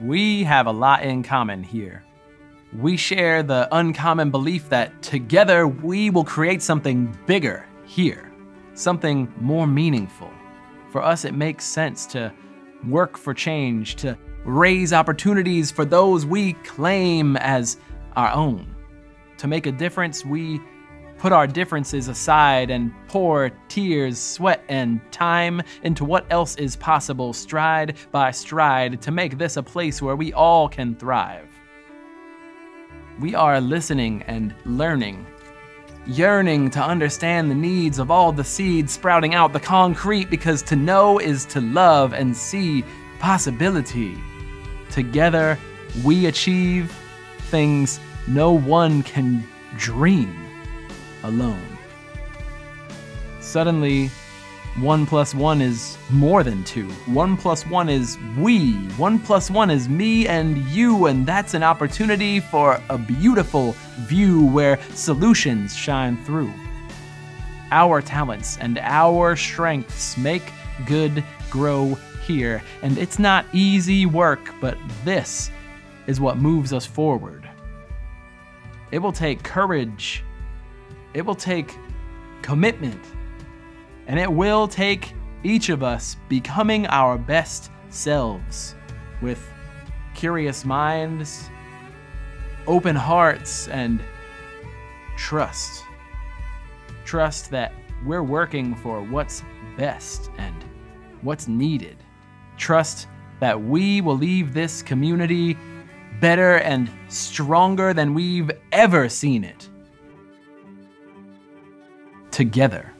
We have a lot in common here. We share the uncommon belief that together we will create something bigger here, something more meaningful. For us, it makes sense to work for change, to raise opportunities for those we claim as our own. To make a difference, we put our differences aside and pour tears, sweat, and time into what else is possible stride by stride to make this a place where we all can thrive. We are listening and learning, yearning to understand the needs of all the seeds sprouting out the concrete, because to know is to love and see possibility. Together, we achieve things no one can dream alone. Suddenly, 1 plus 1 is more than 2. 1 plus 1 is we. 1 plus 1 is me and you, and that's an opportunity for a beautiful view where solutions shine through. Our talents and our strengths make good grow here, and it's not easy work, but this is what moves us forward. It will take courage, it will take commitment, and it will take each of us becoming our best selves, with curious minds, open hearts, and trust. Trust that we're working for what's best and what's needed. Trust that we will leave this community better and stronger than we've ever seen it. Together.